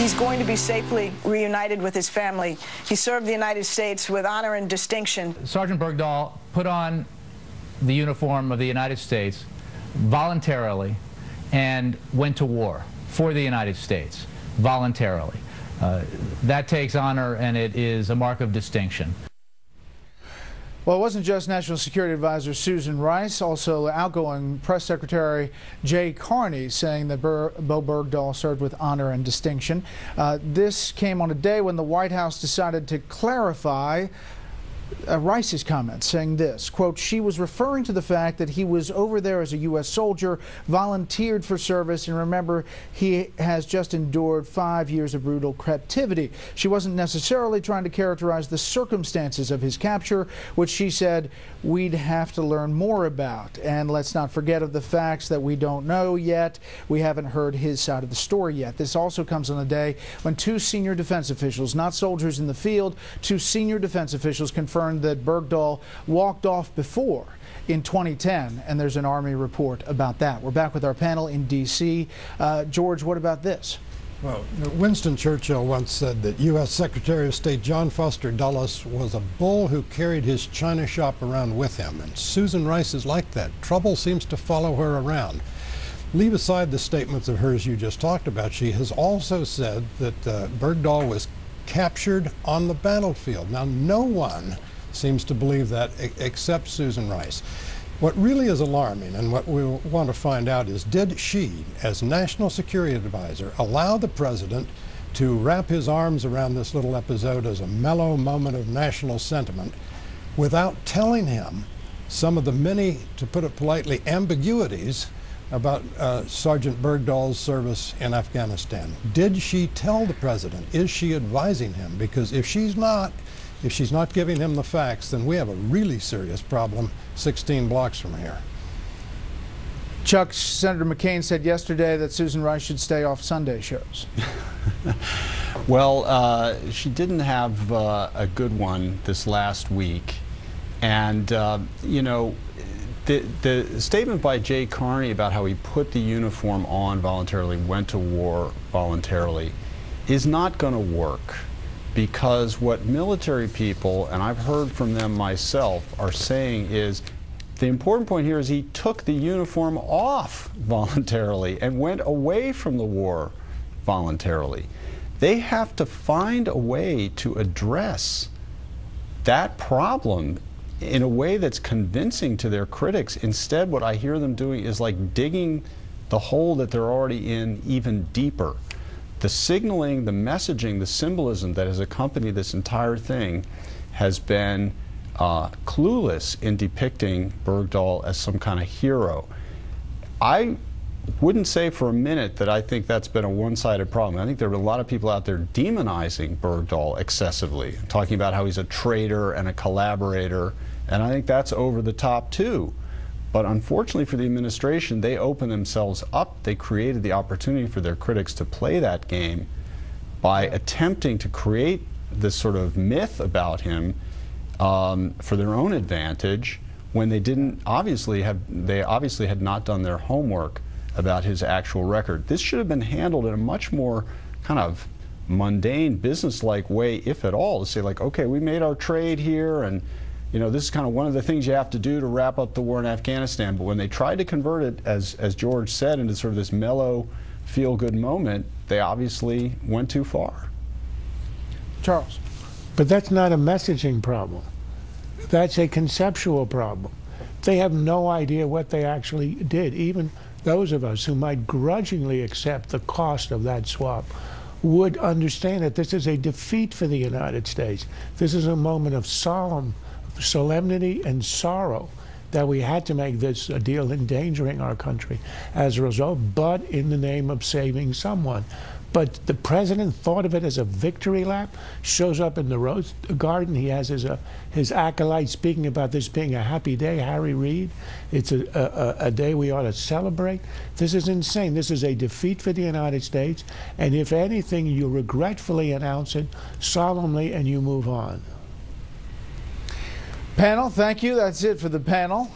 He's going to be safely reunited with his family. He served the United States with honor and distinction. Sergeant Bergdahl put on the uniform of the United States voluntarily and went to war for the United States voluntarily. That takes honor, and it is a mark of distinction. Well, it wasn't just National Security Advisor Susan Rice, also outgoing Press Secretary Jay Carney saying that Bo Bergdahl served with honor and distinction. This came on a day when the White House decided to clarify Rice's comments, saying this, quote, she was referring to the fact that he was over there as a U.S. soldier, volunteered for service, and remember, he has just endured 5 years of brutal captivity. She wasn't necessarily trying to characterize the circumstances of his capture, which she said we'd have to learn more about. And let's not forget of the facts that we don't know yet. We haven't heard his side of the story yet. This also comes on a day when two senior defense officials, not soldiers in the field, two senior defense officials confirmed that Bergdahl walked off before in 2010, and there's an Army report about that. We're back with our panel in D.C. George, what about this? Well, Winston Churchill once said that U.S. Secretary of State John Foster Dulles was a bull who carried his china shop around with him, and Susan Rice is like that. Trouble seems to follow her around. Leave aside the statements of hers you just talked about. She has also said that Bergdahl was captured on the battlefield. Now, no one seems to believe that except Susan Rice. What really is alarming and what we want to find out is, did she, as National Security Advisor, allow the president to wrap his arms around this little episode as a mellow moment of national sentiment without telling him some of the many, to put it politely, ambiguities about Sergeant Bergdahl's service in Afghanistan? Did she tell the president? Is she advising him? Because if she's not giving him the facts, then we have a really serious problem 16 blocks from here. Chuck, Senator McCain said yesterday that Susan Rice should stay off Sunday shows. Well, she didn't have a good one this last week. And, you know, the statement by Jay Carney about how he put the uniform on voluntarily, went to war voluntarily, is not going to work, because what military people, and I've heard from them myself, are saying is the important point here is he took the uniform off voluntarily and went away from the war voluntarily. They have to find a way to address that problem in a way that's convincing to their critics. Instead, what I hear them doing is like digging the hole that they're already in even deeper. The signaling, the messaging, the symbolism that has accompanied this entire thing has been clueless in depicting Bergdahl as some kind of hero. I wouldn't say for a minute that I think that's been a one-sided problem. I think there are a lot of people out there demonizing Bergdahl excessively, talking about how he's a traitor and a collaborator. And I think that's over the top, too. But unfortunately for the administration, they opened themselves up. They created the opportunity for their critics to play that game by attempting to create this sort of myth about him for their own advantage, when they didn't obviously had not done their homework about his actual record. This should have been handled in a much more kind of mundane, business-like way, if at all, to say, like, okay, we made our trade here, and you know, this is kind of one of the things you have to do to wrap up the war in Afghanistan. But when they tried to convert it, as George said, into sort of this mellow, feel-good moment, they obviously went too far. Charles. But that's not a messaging problem. That's a conceptual problem. They have no idea what they actually did. Even those of us who might grudgingly accept the cost of that swap would understand that this is a defeat for the United States. This is a moment of solemnity and sorrow that we had to make this a deal endangering our country as a result, but in the name of saving someone. But the president thought of it as a victory lap, shows up in the Rose Garden. He has his acolyte speaking about this being a happy day, Harry Reid. It's a day we ought to celebrate. This is insane. This is a defeat for the United States. And if anything, you regretfully announce it solemnly and you move on. Panel, thank you. That's it for the panel.